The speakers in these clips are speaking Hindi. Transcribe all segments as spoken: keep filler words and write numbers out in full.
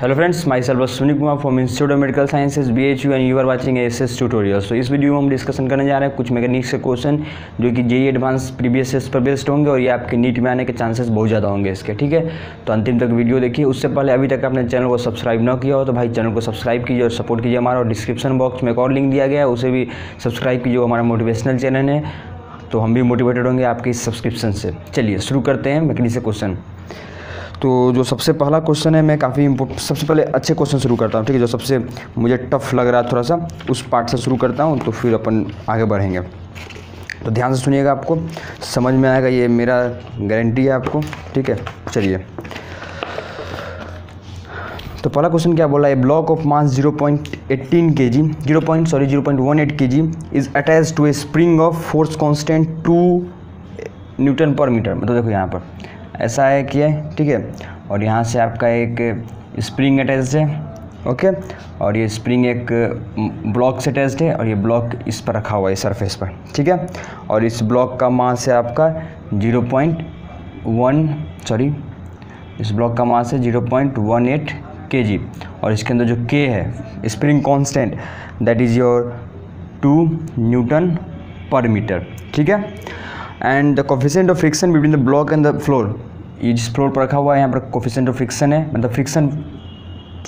Hello friends, my self Sarbani Kumar from institute of medical Sciences B H U and you are watching S S S tutorial. So इस वीडियो में हम डिस्कशन करने जा रहे हैं कुछ मैकेनिक्स के क्वेश्चन जो कि जेई एडवांस प्रीवियस ईयर पर बेस्ड होंगे और ये आपके नीट में आने के चांसेस बहुत ज़्यादा होंगे इसके। ठीक है, तो अंतिम तक वीडियो देखिए। उससे पहले अभी तक आपने चैनल को सब्सक्राइब ना किया हो तो भाई चैनल को सब्सक्राइब कीजिए और सपोर्ट कीजिए हमारा। और डिस्क्रिप्शन बॉक्स में एक और लिंक दिया गया है, उसे भी सब्सक्राइब कीजिए। हमारा मोटिवेशनल चैनल है तो हम भी मोटिवेटेड होंगे आपके इस सब्सक्रिप्शन से। चलिए शुरू करते हैं मैकेनिक्स के क्वेश्चन। तो जो सबसे पहला क्वेश्चन है, मैं काफ़ी इम्पोर्ट सबसे पहले अच्छे क्वेश्चन शुरू करता हूँ। ठीक है, जो सबसे मुझे टफ लग रहा है थोड़ा सा, उस पार्ट से शुरू करता हूँ तो फिर अपन आगे बढ़ेंगे। तो ध्यान से सुनिएगा, आपको समझ में आएगा, ये मेरा गारंटी है आपको। ठीक है, चलिए। तो पहला क्वेश्चन क्या बोला है, block of mass zero point eighteen K G zero point sorry zero point one eight K G is attach to a spring of force constant two newton per metre. मतलब देखो यहाँ पर ऐसा है कि है, ठीक है, और यहाँ से आपका एक स्प्रिंग अटैच्ड है, ओके, और ये स्प्रिंग एक ब्लॉक से अटैच्ड है और ये ब्लॉक इस पर रखा हुआ है सरफेस पर। ठीक है, और इस ब्लॉक का मास है आपका जीरो पॉइंट वन सॉरी इस ब्लॉक का मास है zero point one eight K जी और इसके अंदर जो के है spring constant, that is your two newton per metre. ठीक है, and the coefficient of friction between the block and the floor, ये जिस फ्लोर पर रखा हुआ है यहाँ पर कोफिशिएंट ऑफ फ्रिक्शन है, मतलब फ्रिक्शन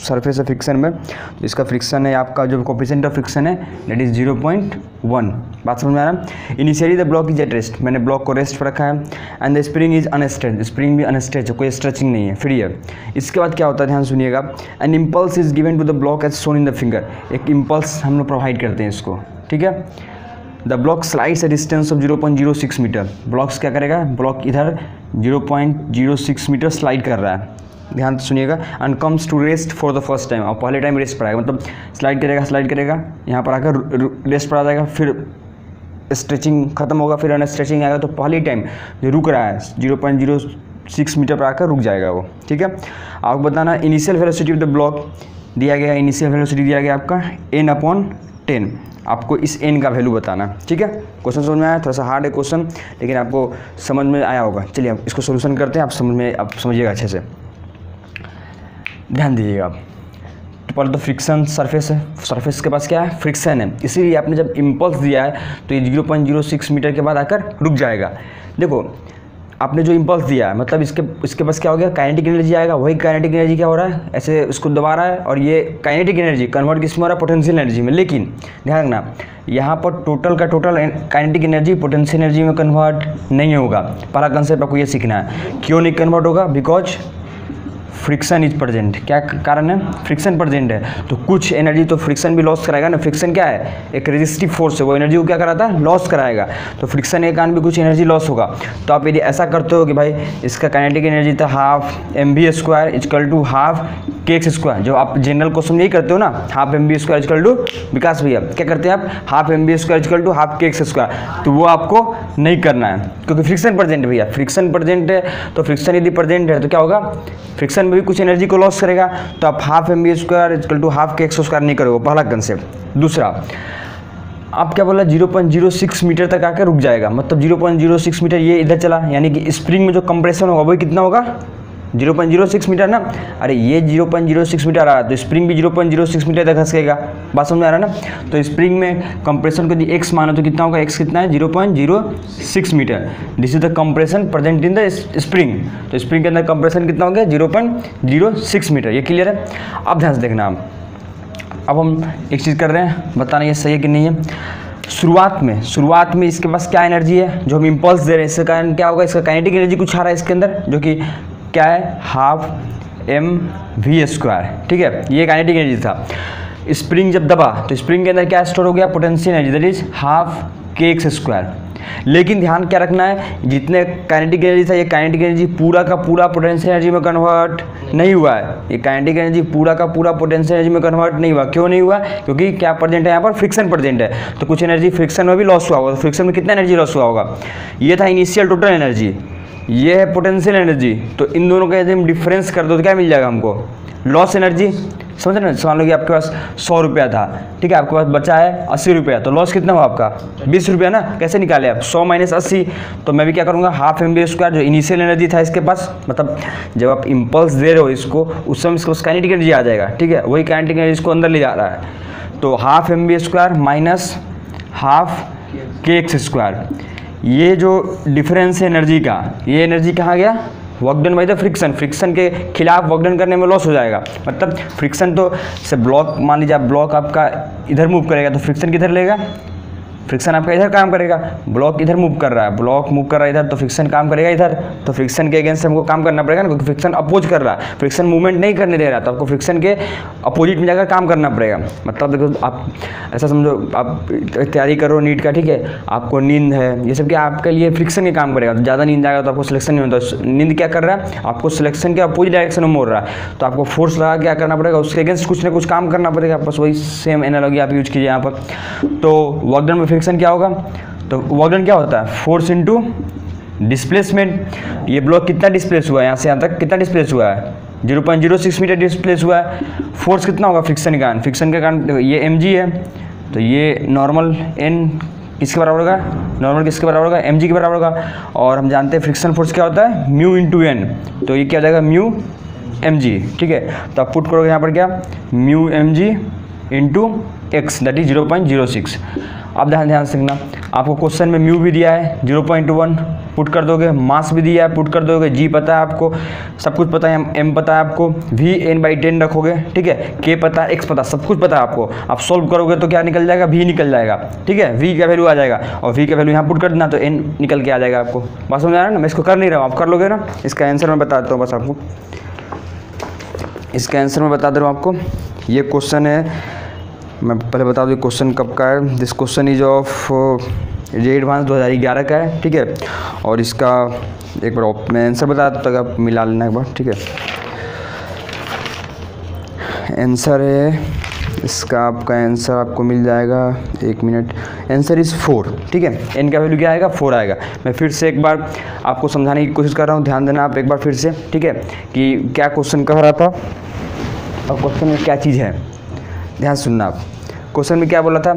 सरफेस है फ्रिक्शन में, तो इसका फ्रिक्शन है आपका जो कोफिशिएंट ऑफ फ्रिक्शन है that is zero point one. बात समझ में आ रहा है। Initially the block is at rest, मैंने ब्लॉक को रेस्ट पर रखा है, and the spring is unstretch, spring भी अनस्ट्रेच है, कोई स्ट्रेचिंग नहीं है, फ्री है। इसके बाद क्या होता है, ध्यान सुनिएगा, and impulse is given to the block as shown in the finger, एक इम्पल्स हम लोग प्रोवाइड करते हैं इसको। ठीक है, the block slides a distance of zero point zero six metre, blocks क्या करेगा, ब्लॉक इधर zero point zero six metre slide कर रहा है, ध्यान से सुनिएगा, and comes to rest for the first time, और पहले टाइम रेस्ट पर आएगा, मतलब स्लाइड करेगा स्लाइड करेगा यहाँ पर आकर रेस्ट पर आ जाएगा, फिर स्ट्रेचिंग खत्म होगा, फिर अनस्ट्रेचिंग आएगा, तो पहले टाइम जो रुक रहा है zero point zero six metre पर आकर रुक जाएगा वो। ठीक है, आपको बताना initial velocity of the block दिया गया, इनिशियल वेलोसिटी दिया गया आपका एन अपॉन टेन, आपको इस एन का वैल्यू बताना। ठीक है, क्वेश्चन समझ में आया, थोड़ा सा हार्ड है क्वेश्चन, लेकिन आपको समझ में आया होगा। चलिए आप इसको सोल्यूशन करते हैं, आप समझ में आप समझिएगा, अच्छे से ध्यान दीजिएगा आप। तो पर तो फ्रिक्शन सरफेस है, सरफेस के पास क्या है, फ्रिक्शन है, इसीलिए आपने जब इम्पल्स दिया है तो ये zero point zero six metre के बाद आकर रुक जाएगा। देखो आपने जो इम्पल्स दिया है, मतलब इसके इसके पास क्या हो गया, काइनेटिक एनर्जी आएगा, वही काइनेटिक एनर्जी क्या हो रहा है, ऐसे उसको दबा रहा है, और ये काइनेटिक एनर्जी कन्वर्ट किस में हो रहा है, पोटेंशियल एनर्जी में। लेकिन ध्यान रखना, यहाँ पर टोटल का total kinetic energy potential energy में कन्वर्ट नहीं होगा। पहला कंसेप्ट आपको ये सीखना है, क्यों नहीं कन्वर्ट होगा, बिकॉज फ्रिक्शन इज प्रेजेंट। क्या कारण है, फ्रिक्शन प्रेजेंट है, तो कुछ एनर्जी तो फ्रिक्शन भी लॉस कराएगा ना। फ्रिक्शन क्या है, एक रेजिस्टिव फोर्स है, वो एनर्जी को क्या कराता है, लॉस कराएगा, तो फ्रिक्शन के कारण भी कुछ एनर्जी लॉस होगा। तो आप यदि ऐसा करते हो कि भाई इसका काइनेटिक एनर्जी था half m v square equal to half k x square, जो आप जनरल क्वेश्चन नहीं करते हो ना, half m v square equal to, Vikas भैया क्या करते हैं आप, half m v square equal to half k x square, तो वो आपको नहीं करना है क्योंकि फ्रिक्शन प्रेजेंट है भैया, फ्रिक्शन प्रेजेंट है, तो फ्रिक्शन यदि प्रेजेंट है तो क्या होगा, फ्रिक्शन भी कुछ एनर्जी को लॉस करेगा, तो आप half m v square equal to half k x square नहीं करोगे, पहला कंसेप्ट। दूसरा आप क्या बोला, zero point zero six metre तक आकर रुक जाएगा, मतलब zero point zero six metre ये इधर चला, यानी कि स्प्रिंग में जो कंप्रेशन होगा वही कितना होगा, zero point zero six metre ना, अरे ये zero point zero six metre आ रहा है तो स्प्रिंग भी zero point zero six metre तक खसकेगा। बात समझ में आ रहा है ना, तो स्प्रिंग में कंप्रेशन को यदि एक्स मानो तो कितना होगा, एक्स कितना है, zero point zero six metre, this is the compression present in the spring, तो स्प्रिंग के अंदर कंप्रेशन कितना हो गया, zero point zero six metre. ये क्लियर है, अब ध्यान से देखना। अब हम एक चीज़ कर रहे हैं, बताना ये सही है कि नहीं है। शुरुआत में शुरुआत में इसके पास क्या एनर्जी है जो हम इम्पल्स दे रहे हैं, इसके कारण क्या होगा, इसका काइनेटिक एनर्जी कुछ आ रहा है इसके अंदर, जो कि क्या है, हाफ एम वी स्क्वायर। ठीक है, ये काइनेटिक एनर्जी था, स्प्रिंग जब दबा तो स्प्रिंग के अंदर क्या स्टोर हो गया, potential energy, that is half k x square. लेकिन ध्यान क्या रखना है, जितने काइनेटिक एनर्जी था ये काइनेटिक एनर्जी पूरा का पूरा पोटेंशियल एनर्जी में कन्वर्ट नहीं हुआ है, ये काइनेटिक एनर्जी पूरा का पूरा पोटेंशियल एनर्जी में कन्वर्ट नहीं हुआ, क्यों नहीं हुआ, क्योंकि क्या प्रेजेंट है यहाँ पर, फ्रिक्शन प्रेजेंट है, तो कुछ एनर्जी फ्रिक्शन में भी लॉस हुआ होगा, तो फ्रिक्शन में कितना एनर्जी लॉस हुआ होगा, ये था इनिशियल टोटल एनर्जी, ये है पोटेंशियल एनर्जी, तो इन दोनों का यदि हम डिफरेंस कर दो तो क्या मिल जाएगा हमको, लॉस एनर्जी, समझ रहे ना, मान लो कि आपके पास सौ रुपया था, ठीक है, आपके पास बचा है अस्सी रुपया, तो लॉस कितना हुआ आपका बीस रुपया ना। कैसे निकाले आप, सौ माइनस अस्सी, तो मैं भी क्या करूँगा हाफ एम बी स्क्वायर, जो इनिशियल एनर्जी था इसके पास, मतलब जब आप इम्पल्स दे रहे हो इसको उस समय इसको काइनेटिक एनर्जी आ जाएगा, ठीक है, वही काइनेटिक एनर्जी इसको अंदर ले जा रहा है, तो half m v square minus half k x square, ये जो डिफरेंस है एनर्जी का, ये एनर्जी कहाँ गया, work done by the friction, friction के खिलाफ वर्क डन करने में लॉस हो जाएगा, मतलब फ्रिक्शन तो से ब्लॉक, मान लीजिए आप ब्लॉक आपका इधर मूव करेगा तो फ्रिक्शन किधर लेगा, फ्रिक्शन आपका इधर काम करेगा, ब्लॉक इधर मूव कर रहा है, ब्लॉक मूव कर रहा है इधर तो फ्रिक्शन काम करेगा इधर, तो फ्रिक्शन के अगेंस्ट हमको काम करना पड़ेगा ना, क्योंकि फ्रिक्शन अपोज कर रहा है, फ्रिक्शन मूवमेंट नहीं करने दे रहा, तो आपको फ्रिक्शन के अपोजिट में जाकर काम करना पड़ेगा। मतलब देखो आप ऐसा समझो आप तैयारी करो नीट का, ठीक है, आपको नींद है ये सब क्या आपके लिए फ्रिक्शन के काम करेगा, तो ज़्यादा नींद आएगा तो आपको सिलेक्शन नहीं होता, नींद क्या कर रहा है आपको सिलेक्शन के अपोजिट डायरेक्शन में मोड़ रहा है, तो आपको फोर्स लगा क्या करना पड़ेगा, उसके अगेंस्ट कुछ ना कुछ काम करना पड़ेगा, बस वही सेम एनालॉजी आप यूज कीजिए यहाँ पर। तो वर्क डन में फ्रिक्शन क्या होगा, तो वर्क डन क्या होता है फोर्स इनटू डिस्प्लेसमेंट, ये ब्लॉक कितना डिस्प्लेस हुआ है यहाँ से यहाँ तक, कितना डिस्प्लेस हुआ है zero point zero six metre displace हुआ है, फोर्स कितना होगा फ्रिक्शन के कारण, फ्रिक्शन के कारण ये एम जी है, तो ये नॉर्मल एन किसके बराबर होगा, नॉर्मल किसके बराबर होगा एम जी के बराबर होगा, और हम जानते हैं फ्रिक्शन फोर्स क्या होता है म्यू इंटू एन, तो ये क्या हो जाएगा म्यू एम जी, ठीक है, तो आप पुट करोगे यहाँ पर क्या mu m g into x that is zero point zero six. आप ध्यान ध्यान से देखना, आपको क्वेश्चन में म्यू भी दिया है ज़ीरो पॉइंट वन, पुट कर दोगे, मास भी दिया है पुट कर दोगे, जी पता है आपको, सब कुछ पता है, एम पता है आपको, वी एन बाई टेन रखोगे, ठीक है, के पता है, एक्स पता, सब कुछ पता है आपको, आप सॉल्व करोगे तो क्या निकल जाएगा वी निकल जाएगा, ठीक है, वी का वैल्यू आ जाएगा, और वी का वैल्यू यहाँ पुट कर देना तो एन निकल के आ जाएगा आपको, बस समझ आ रहा है ना, मैं इसको कर नहीं रहा हूँ, आप कर लोगे ना, इसका आंसर मैं बता देता हूँ, बस आपको इसका आंसर मैं बता दे रहा हूँ आपको। ये क्वेश्चन है, मैं पहले बता दूँ क्वेश्चन कब का है, this question is of J E advance दो हज़ार ग्यारह का है, ठीक है, और इसका एक बार मैं आंसर बता देता हूँ, आप मिला लेना एक बार, ठीक है, आंसर है इसका, आपका आंसर आपको मिल जाएगा, एक मिनट, आंसर इज़ फोर, ठीक है, एन का वैल्यू क्या आएगा फोर आएगा। मैं फिर से एक बार आपको समझाने की कोशिश कर रहा हूँ, ध्यान देना आप एक बार फिर से, ठीक है, कि क्या क्वेश्चन कह रहा था और क्वेश्चन में क्या चीज़ है, ध्यान सुनना आप। क्वेश्चन में क्या बोला था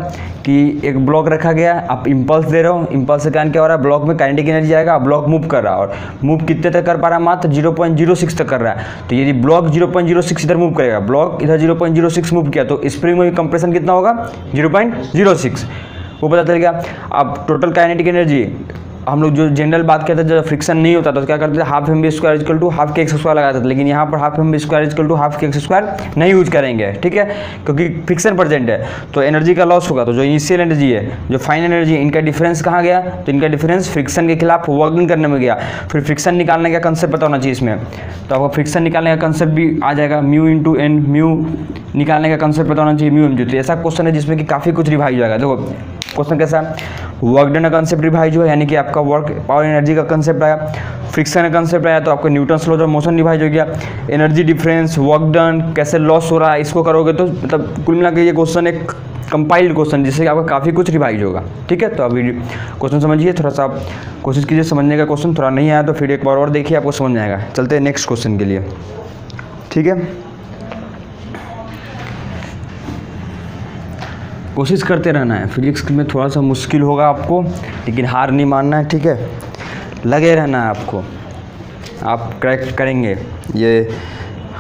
कि एक ब्लॉक रखा गया, आप इम्पल्स दे रहे हो, इम्पल्स से कारण क्या हो रहा है ब्लॉक में काइनेटिक एनर्जी आएगा, ब्लॉक मूव कर रहा है, और मूव कितने तक कर पा रहा है मात्र ज़ीरो पॉइंट ज़ीरो सिक्स तक कर रहा है, तो यदि block zero point zero six इधर मूव करेगा, ब्लॉक इधर zero point zero six move किया तो स्प्रिंग में कंप्रेशन कितना होगा ज़ीरो पॉइंट ज़ीरो सिक्स, वो पता चल गया। अब टोटल काइनेटिक एनर्जी हम लोग जो जनरल बात करते थे, जब फ्रिक्शन नहीं होता तो क्या करते थे half m v square equal to half k x square लगाते थे, लेकिन यहाँ पर half m v square equal to half k x square नहीं यूज करेंगे, ठीक है, क्योंकि फ्रिक्शन प्रेजेंट है तो एनर्जी का लॉस होगा, तो जो इनिशियल एनर्जी है जो फाइनल एनर्जी, इनका डिफरेंस कहाँ गया, तो इनका डिफरेंस फ्रिक्शन के खिलाफ वर्क डन करने में गया। फिर फ्रिक्शन निकालने का कंसेप्ट पता होना चाहिए इसमें, तो आपको फ्रिक्शन निकालने का कंसेप्ट भी आ जाएगा, म्यू इंटू एन, म्यू निकालने का कंसेप्ट पता होना चाहिए म्यू एम जी। ऐसा क्वेश्चन है जिसमें कि काफ़ी कुछ रिवाइज हो जाएगा। देखो क्वेश्चन कैसा, वर्क डन का कंसेप्ट रिवाइज हुआ, यानी कि आपका वर्क और एनर्जी का कंसेप्ट आया, फ्रिक्शन का कंसेप्ट आया, तो आपका Newton's law of motion revise हो गया, एनर्जी डिफरेंस, वर्क डन कैसे लॉस हो रहा है, इसको करोगे तो मतलब कुल मिलाकर ये क्वेश्चन एक कंपाइल्ड क्वेश्चन जिससे आपका काफ़ी कुछ रिवाइज होगा। ठीक है, तो आप क्वेश्चन समझिए, थोड़ा सा आप कोशिश कीजिए समझने का, क्वेश्चन थोड़ा नहीं आया तो फिर एक बार और देखिए, आपको समझ आएगा। चलते हैं नेक्स्ट क्वेश्चन के लिए, ठीक है, कोशिश करते रहना है, फिजिक्स में थोड़ा सा मुश्किल होगा आपको, लेकिन हार नहीं मानना है, ठीक है, लगे रहना है आपको, आप क्रैक करेंगे, ये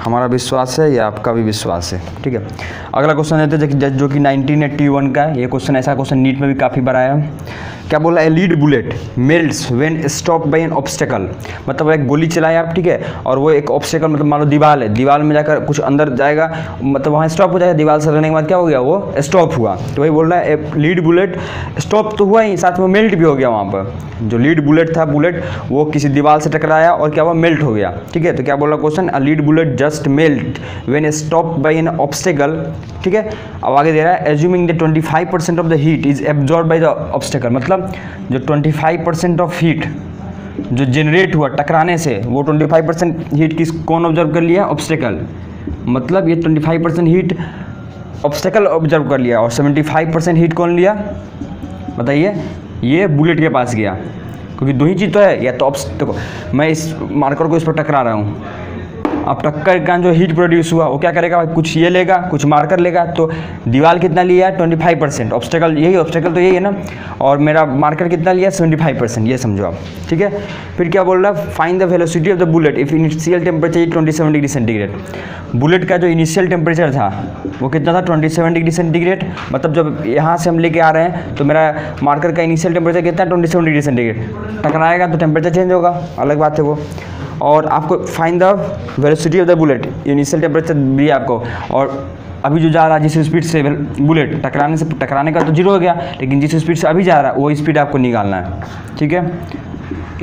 हमारा विश्वास है, ये आपका भी विश्वास है। ठीक है, अगला क्वेश्चन देते हैं जो, जो कि नाइनटीन एट्टी वन का है। ये क्वेश्चन ऐसा क्वेश्चन नीट में भी काफ़ी बार आया है। क्या बोला है, lead bullet melts when stop by an obstacle, मतलब एक गोली चलाए आप, ठीक है, और वो एक ऑब्स्टेकल मतलब मान लो दीवार है, दीवार में जाकर कुछ अंदर जाएगा मतलब वहाँ स्टॉप हो जाएगा, दीवार से लगने के बाद क्या हो गया वो स्टॉप हुआ, तो वही बोल रहा है लीड बुलेट स्टॉप तो हुआ ही, साथ में मेल्ट भी हो गया। वहाँ पर जो लीड बुलेट था, बुलेट वो किसी दीवार से टकराया और क्या हुआ मेल्ट हो गया। ठीक है, तो क्या बोल रहा question, a lead bullet just melt when stop by an obstacle. ठीक है, अब आगे दे रहा है assuming the twenty five percent of the heat is absorb by the obstacle, मतलब जो पच्चीस परसेंट ऑफ हीट जो जनरेट हुआ टकराने से, वो पच्चीस परसेंट हीट किस कौन ऑब्जर्व कर लिया, ऑब्स्टेकल, मतलब ये पच्चीस परसेंट हीट ऑब्स्टेकल ऑब्जर्व कर लिया, और पचहत्तर परसेंट हीट कौन लिया बताइए, ये बुलेट के पास गया, क्योंकि दो ही चीज़ तो है, या तो ऑब्स्टेकल, मैं इस मार्कर को इस पर टकरा रहा हूँ अब टक्कर के कारण जो हीट प्रोड्यूस हुआ वो क्या करेगा भाई, कुछ ये लेगा, कुछ मार्कर लेगा। तो दीवार कितना लिया है पच्चीस परसेंट, ऑब्स्टेकल यही ऑब्स्टेकल तो यही है ना, और मेरा मार्कर कितना लिया पचहत्तर परसेंट, ये समझो आप, ठीक है। फिर क्या बोल रहा है, find the velocity of the bullet if initial temperature सत्ताईस डिग्री सेंटीग्रेड। बुलेट का जो इनिशियल टेम्परेचर था वो कितना था, सत्ताईस डिग्री सेंटीग्रेड। मतलब जब यहाँ से हम लेके आ रहे हैं तो मेरा मार्कर का इनिशियल टेम्परेचर कितना है, सत्ताईस डिग्री सेंटीग्रेड। टकराएगा तो टेम्परेचर चेंज होगा, अलग बात है वो। और आपको find the velocity of the bullet, initial temperature भी आपको, और अभी जो जा रहा है जिस स्पीड से बुलेट टकराने से, टकराने का तो जीरो हो गया, लेकिन जिस स्पीड से अभी जा रहा है वो स्पीड आपको निकालना है, ठीक है।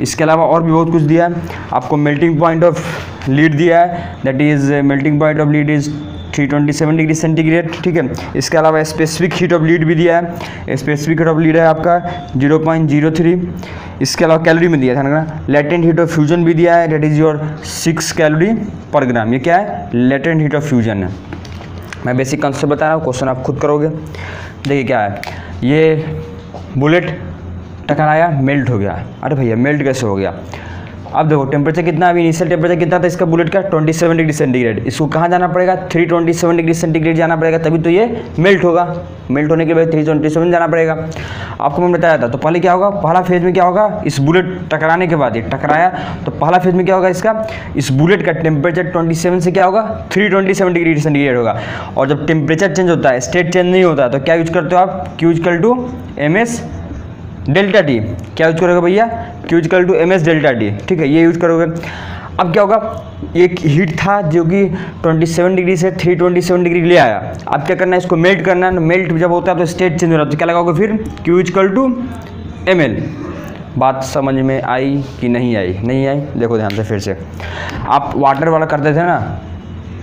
इसके अलावा और भी बहुत कुछ दिया है आपको, मेल्टिंग पॉइंट ऑफ लीड दिया है, that is melting point of lead is तीन सौ सत्ताईस डिग्री सेंटीग्रेड, ठीक है। इसके अलावा स्पेसिफिक हीट ऑफ लीड भी दिया है, स्पेसिफिक हीट ऑफ लीड है आपका जीरो पॉइंट जीरो थ्री। इसके अलावा कैलोरी में दिया था ना, लेटेंट हीट ऑफ फ्यूजन भी दिया है, that is your six calorie per gram. ये क्या है, लेटेंट हीट ऑफ फ्यूजन है। मैं बेसिक कॉन्सेप्ट बता रहा हूँ, क्वेश्चन आप खुद करोगे। देखिए क्या है, ये बुलेट टकराया, मेल्ट हो गया। अरे भैया मेल्ट कैसे हो गया, अब देखो टेम्परेचर कितना, अभी इनिशियल टेम्परेचर कितना था इसका बुलेट का, सत्ताईस डिग्री सेंटीग्रेड। इसको कहाँ जाना पड़ेगा, तीन सौ सत्ताईस डिग्री सेंटीग्रेड जाना पड़ेगा, तभी तो ये मेल्ट होगा। मेल्ट होने के बाद तीन सौ सत्ताईस जाना पड़ेगा, आपको मैंने बताया था। तो पहले क्या होगा, पहला फेज में क्या होगा, इस बुलेट टकराने के बाद, ये टकराया तो पहला फेज में क्या होगा इसका, इस बुलेट का टेम्परेचर सत्ताईस से क्या होगा, तीन सौ सत्ताईस डिग्री सेंटीग्रेड होगा। और जब टेम्परेचर चेंज होता है, स्टेट चेंज नहीं होता, तो क्या यूज करते हो आप, q equal to m s delta t. क्या यूज करोगे भैया, q equal to m s delta t, ठीक है, ये यूज करोगे। अब क्या होगा, एक हीट था जो कि सत्ताईस डिग्री से तीन सौ सत्ताईस डिग्री ले आया, अब क्या करना है, इसको मेल्ट करना है। मेल्ट जब होता है तो स्टेट चेंज हो रहा है, तो क्या लगाओगे फिर, q equal to m l. बात समझ में आई कि नहीं आई, नहीं आई, देखो ध्यान से फिर से। आप वाटर वाला करते थे ना,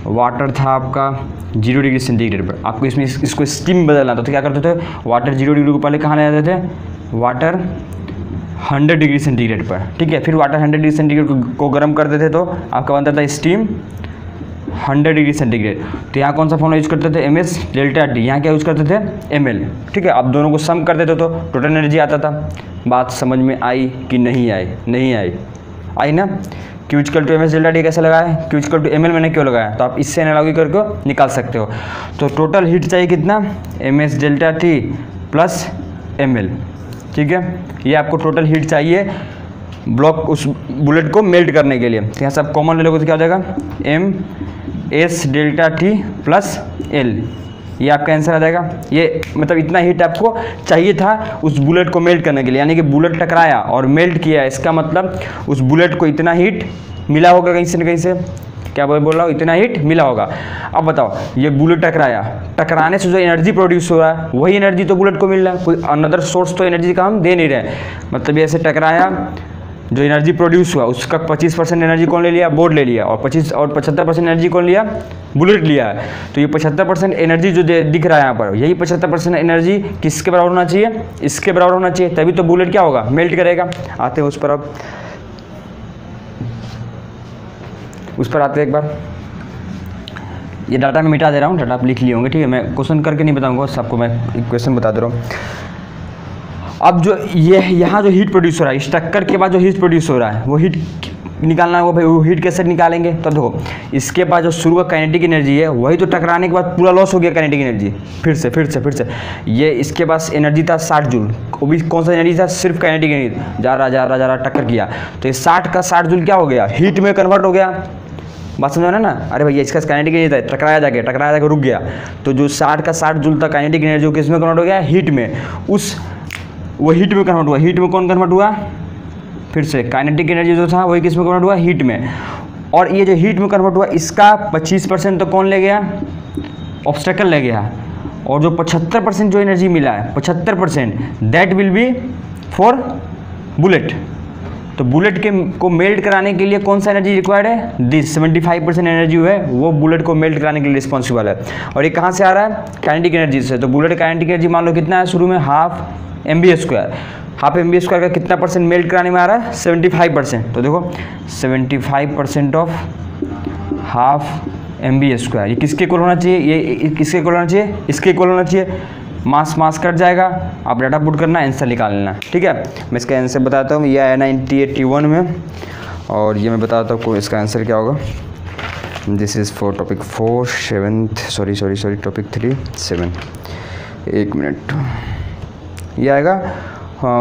वाटर था आपका जीरो डिग्री सेंटीग्रेड पर, आपको इसमें इसको स्टीम बदलना था, तो क्या करते थे, वाटर जीरो डिग्री को पहले कहाँ ले जाते थे, वाटर सौ डिग्री सेंटीग्रेड पर, ठीक है। फिर वाटर सौ डिग्री सेंटीग्रेड को, को गर्म करते थे तो आपका बनता था स्टीम सौ डिग्री सेंटीग्रेड। तो यहाँ कौन सा फॉर्मूला यूज करते थे, एम एस डेल्टा टी, यहाँ क्या यूज करते थे, एम एल, ठीक है। आप दोनों को सम करते थे तो टोटल एनर्जी आता था। बात समझ में आई कि नहीं आई, नहीं आई, आई ना। Q equal to m s delta t कैसे लगाया, q equal to m l मैंने क्यों लगाया, तो आप इससे एनालॉजी करके निकाल सकते हो। तो टोटल हीट चाहिए कितना, m s delta t plus m l, ठीक है। ये आपको टोटल हीट चाहिए ब्लॉक उस बुलेट को मेल्ट करने के लिए। तो यहाँ से आप कॉमन ले लोगे तो क्या हो जाएगा, m s delta t plus l, ये आपका आंसर आ जाएगा। ये मतलब इतना हीट आपको चाहिए था उस बुलेट को मेल्ट करने के लिए, यानी कि बुलेट टकराया और मेल्ट किया, इसका मतलब उस बुलेट को इतना हीट मिला होगा कहीं से न कहीं से, क्या बोल रहा हूँ, इतना हीट मिला होगा। अब बताओ, ये बुलेट टकराया, टकराने से जो एनर्जी प्रोड्यूस हो रहा है वही एनर्जी तो बुलेट को मिल रहा है, कोई अनदर सोर्स तो एनर्जी का हम दे नहीं रहे। मतलब ऐसे टकराया, जो एनर्जी प्रोड्यूस हुआ उसका पच्चीस परसेंट एनर्जी कौन ले लिया, बोर्ड ले लिया, और पच्चीस और पचहत्तर परसेंट एनर्जी कौन लिया, बुलेट लिया है। तो ये पचहत्तर परसेंट एनर्जी जो दिख रहा है यहाँ पर, यही पचहत्तर परसेंट एनर्जी किसके बराबर होना चाहिए, इसके बराबर होना चाहिए, तभी तो बुलेट क्या होगा, मेल्ट करेगा। आते हैं उस पर, अब उस पर आते हैं एक बार। ये डाटा मैं मिटा दे रहा हूँ, डाटा आप लिख लिए होंगे, ठीक है। मैं क्वेश्चन करके नहीं बताऊँगा सबको, मैं क्वेश्चन बता दे रहा हूँ। अब जो ये यहाँ जो हीट प्रोड्यूस हो रहा है, इस टक्कर के बाद जो हीट प्रोड्यूस हो रहा है, वो हीट निकालना है, वो भाई वो हीट कैसे निकालेंगे। तो देखो, इसके बाद जो शुरू का काइनेटिक एनर्जी है वही तो टकराने के बाद पूरा लॉस हो गया काइनेटिक एनर्जी। फिर से फिर से फिर से ये इसके पास एनर्जी था साठ जूल, वो भी कौन सा एनर्जी था, सिर्फ काइनेटिक एनर्जी। जा रहा जा रहा जा रहा टक्कर किया, तो ये साठ का साठ जूल क्या हो गया, हीट में कन्वर्ट हो गया। बात समझो ना ना, अरे भैया इसका काइनेटिक एनर्जी था, टकराया जाके टकराया जाके रुक गया, तो जो साठ का साठ जूल था काइनेटिक एनर्जी किसमें कन्वर्ट हो गया, हीट में। उस वो हीट में कन्वर्ट हुआ, हीट में कौन कन्वर्ट हुआ, फिर से काइनेटिक एनर्जी जो था वही किसमें कन्वर्ट हुआ, हीट में। और ये जो हीट में कन्वर्ट हुआ इसका पच्चीस परसेंट तो कौन ले गया, ऑब्स्टेकल ले गया, और जो पचहत्तर परसेंट जो एनर्जी मिला है, पचहत्तर percent that will be for bullet. तो बुलेट के को मेल्ट कराने के लिए कौन सा एनर्जी रिक्वायर्ड है, this seventy five percent energy है वो बुलेट को मेल्ट कराने के लिए रिस्पॉन्सिबल है। और ये कहाँ से आ रहा है, काइनेटिक एनर्जी से। तो बुलेट काइनेटिक एनर्जी मान लो कितना है, शुरू में half m v square, half m v square का कितना परसेंट मेल्ट कराने में आ रहा है, सेवेंटी फाइव परसेंट। तो देखो seventy five percent of half m v square, ये किसके इक्वल होना चाहिए, ये किसके इक्वल होना चाहिए, इसके इक्वल होना चाहिए। मास मास कट जाएगा, आप डाटा पुट करना, आंसर निकाल लेना, ठीक है। मैं इसका आंसर बताता हूँ, ये आया नाइनटीन एटी वन में, और ये मैं बताता हूँ इसका आंसर क्या होगा। This is for topic four seventh sorry sorry sorry topic three seven एक मिनट ये आएगा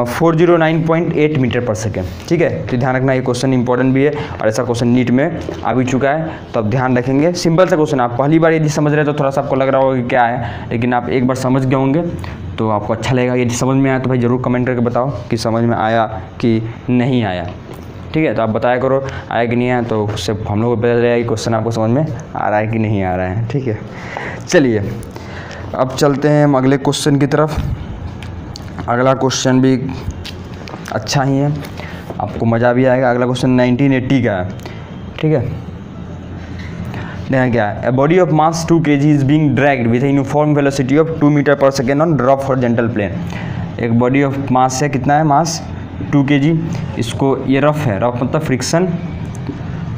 four zero nine point eight metre per second. ठीक है, तो ध्यान रखना ये क्वेश्चन इंपॉर्टेंट भी है और ऐसा क्वेश्चन नीट में आ भी चुका है, तो आप ध्यान रखेंगे। सिंपल सा क्वेश्चन, आप पहली बार यदि समझ रहे हैं तो थोड़ा सा आपको लग रहा होगा कि क्या है, लेकिन आप एक बार समझ गए होंगे तो आपको अच्छा लगेगा। यदि समझ में आया तो भाई ज़रूर कमेंट करके बताओ कि समझ में आया कि नहीं आया। ठीक है, तो आप बताया करो आया कि नहीं आया, तो उससे हम लोग को पता चलेगा कि क्वेश्चन आपको समझ में आ रहा है कि नहीं आ रहा है। ठीक है, चलिए अब चलते हैं हम अगले क्वेश्चन की तरफ। अगला क्वेश्चन भी अच्छा ही है, आपको मज़ा भी आएगा। अगला क्वेश्चन नाइनटीन एटी का है। ठीक है, देखना क्या है, a body of mass two k g is being dragged with uniform velocity of two metre per second on drop horizontal plane. एक बॉडी ऑफ मास है, कितना है मास टू के जी, इसको ये रफ है, रफ मतलब फ्रिक्शन,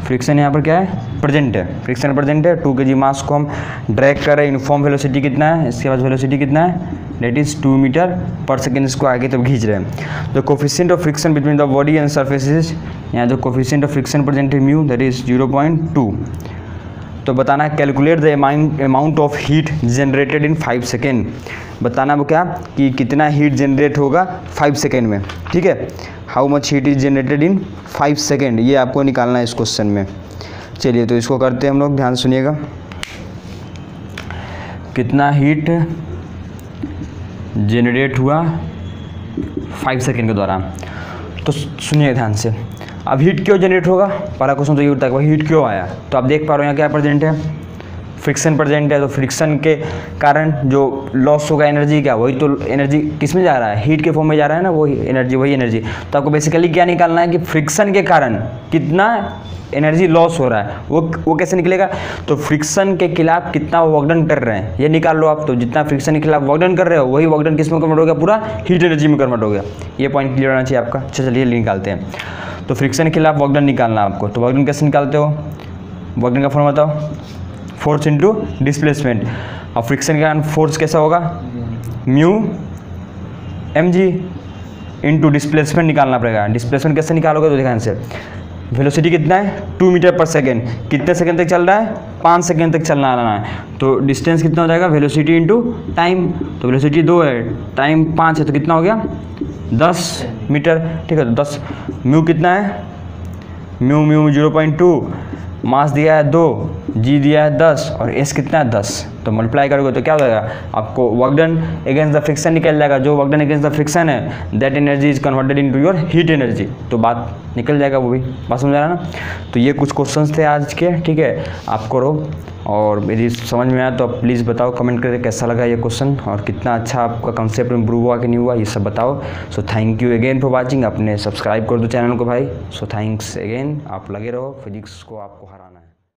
फ्रिक्शन यहाँ पर क्या है प्रेजेंट है, फ्रिक्शन प्रेजेंट है। टू के जी मास को हम ड्रैग कर रहे हैं, यूनिफॉर्म वेलोसिटी कितना है, इसके बाद वेलोसिटी कितना है that is two metre per second, इसको आगे तब खींच रहे हैं। The coefficient of friction between the body and surfaces, यहाँ जो कोफिशिएंट ऑफ फ्रिक्शन प्रेजेंट है mu that is zero point two. तो बताना calculate the amount of heat generated in five second, बताना वो क्या कि कितना हीट जनरेट होगा फाइव सेकेंड में। ठीक है, how much heat is generated in five second, ये आपको निकालना है इस क्वेश्चन में। चलिए तो इसको करते हैं हम लोग, ध्यान सुनिएगा। कितना हीट जनरेट हुआ फाइव सेकेंड के दौरान, तो सुनिए ध्यान से। अब हीट क्यों जनरेट होगा, पहला क्वेश्चन तो ये उठता है भाई हीट क्यों आया, तो आप देख पा रहे हो यहाँ क्या प्रेजेंट है फ्रिक्शन प्रेजेंट है, तो फ्रिक्शन के कारण जो लॉस होगा एनर्जी क्या, वही तो एनर्जी किस में जा रहा है हीट के फॉर्म में जा रहा है ना, वही एनर्जी वही एनर्जी। तो आपको बेसिकली क्या निकालना है कि फ्रिक्शन के कारण कितना एनर्जी लॉस हो रहा है, वो वो कैसे निकलेगा, तो फ्रिक्शन के खिलाफ कितना वर्क डन कर रहे हैं ये निकाल लो आप। तो जितना फ्रिक्शन के खिलाफ वर्क डन कर रहे हो वही वर्क डन किस में कन्वर्ट हो गया, पूरा हीट एनर्जी में कन्वर्ट हो गया। ये पॉइंट क्लियर होना चाहिए आपका। अच्छा चलिए निकालते हैं, तो फ्रिक्शन के खिलाफ वर्क डन निकालना आपको, तो वर्क डन कैसे निकालते हो, वर्क डन का फॉर्म बताओ फोर्स इंटू डिस्प्लेसमेंट। और फ्रिक्शन के कारण फोर्स कैसा होगा mu m g into displacement निकालना पड़ेगा। डिस्प्लेसमेंट कैसे निकालोगे, तो देखा आंसर वेलोसिटी कितना है टू मीटर पर सेकेंड, कितने सेकंड तक चल रहा है पाँच सेकंड तक चलना आना है, तो डिस्टेंस कितना हो जाएगा वेलोसिटी इंटू टाइम, तो वेलोसिटी दो है टाइम पाँच है, तो कितना हो गया दस मीटर। ठीक है, तो दस म्यू कितना है mu mu zero point two, mass दिया है दो, जी दिया है दस और एस कितना है दस, तो मल्टीप्लाई करोगे तो क्या हो जाएगा आपको work done against the friction निकल जाएगा। जो work done against the friction है that energy is converted into your heat energy, तो बात निकल जाएगा वो भी, बात समझ आ रहा ना। तो ये कुछ क्वेश्चंस थे आज के। ठीक है, आप करो और यदि समझ में आया तो आप प्लीज़ बताओ कमेंट करके कैसा लगा ये क्वेश्चन और कितना अच्छा आपका कंसेप्ट इम्प्रूव हुआ कि नहीं हुआ, ये सब बताओ। So thank you again for watching, आपने सब्सक्राइब कर दो चैनल को भाई। सो थैंक्स अगेन, आप लगे रहो, फिजिक्स को आपको हराना है।